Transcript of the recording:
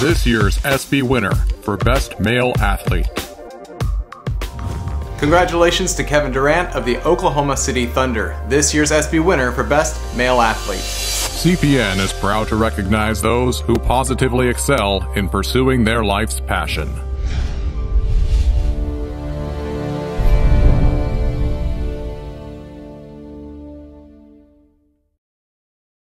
this year's ESPY winner for Best Male Athlete. Congratulations to Kevin Durant of the Oklahoma City Thunder, this year's ESPY winner for Best Male Athlete. CPN is proud to recognize those who positively excel in pursuing their life's passion.